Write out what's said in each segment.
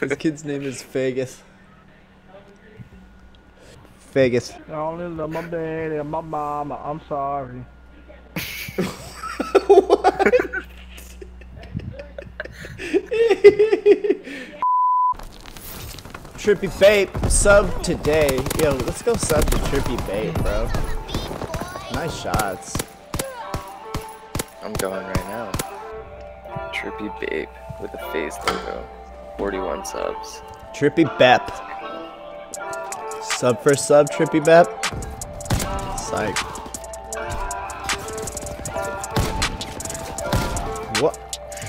His kid's name is Vegas. Vegas. I only love my daddy and my mama, I'm sorry. What? Trippy Bape, sub today. Yo, let's go sub to Trippy Bape, bro. Nice shots. I'm going right now. Trippy Bape with a face logo. 41 subs. Trippy Bep. Sub for sub, Trippy Bep. Psych. What?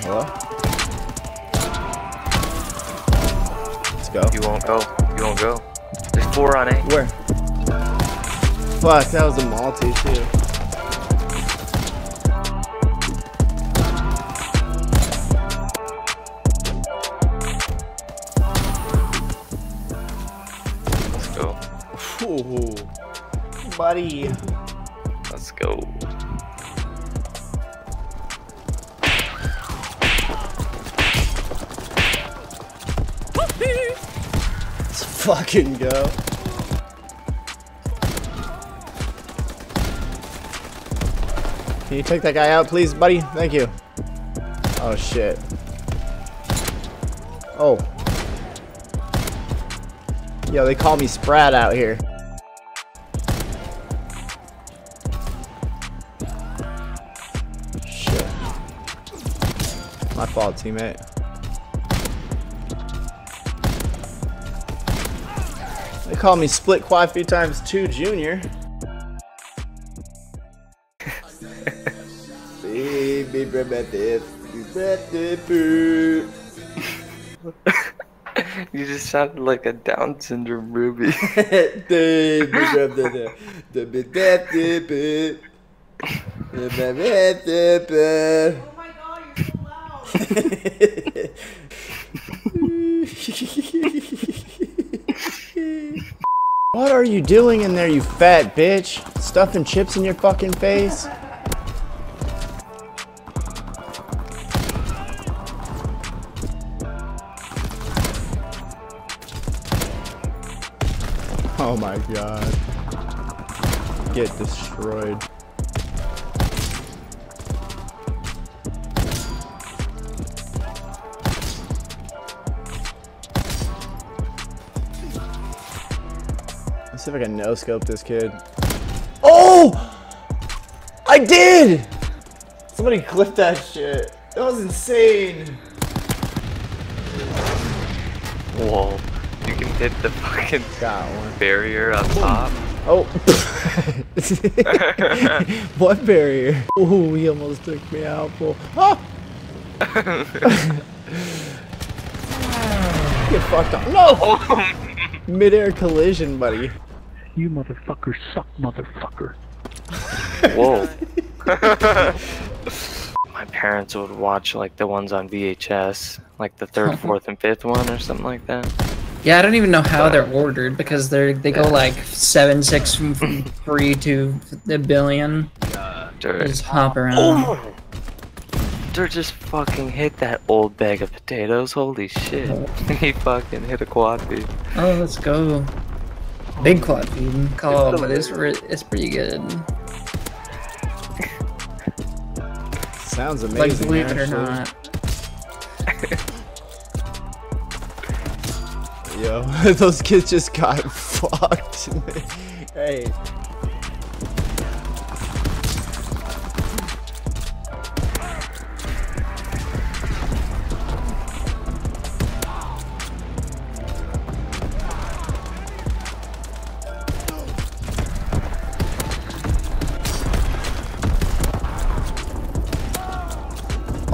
Hello? Let's go. You won't go. You won't go. There's 4 on A. Where? Fuck, that was a multi too. Ooh, buddy. Let's go. Let's fucking go. Can you take that guy out, please, buddy? Thank you. Oh, shit. Oh. Yo, they call me Sprat out here. My fault, teammate. They call me Split Coffee times 2 Junior. Baby, you just sounded like a Down syndrome Ruby. What are you doing in there, you fat bitch? Stuffing chips in your fucking face? Oh my god. Get destroyed. Let's see if I can no-scope this kid. Oh! I did! Somebody clipped that shit. That was insane. Whoa. You can hit the fucking barrier up top. Oh. What barrier? Oh, he almost took me out, Paul. Ah! Get fucked up. No! Oh. Mid-air collision, buddy. You motherfucker suck, motherfucker. Whoa. My parents would watch like the ones on VHS, like the 3rd, 4th, and 5th one or something like that. Yeah, I don't even know how they're ordered because they go like 7, 6, 3 to a billion. Just hop around. Oh. Dirt just fucking hit that old bag of potatoes. Holy shit. He fucking hit a quad feed. Oh, let's go. Big quad feed. Call it, but it's pretty good. Sounds amazing. Like, believe it or not. Yo, those kids just got fucked. Hey.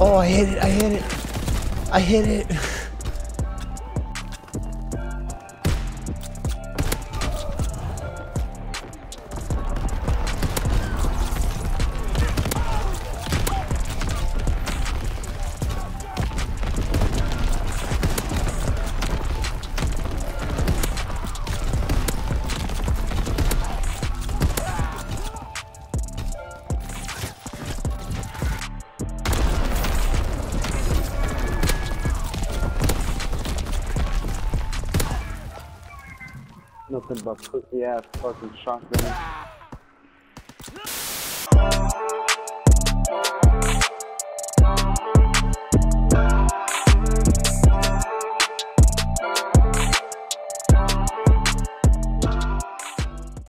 Oh, I hit it, I hit it, I hit it. Nothing but pussy ass fucking shotgun.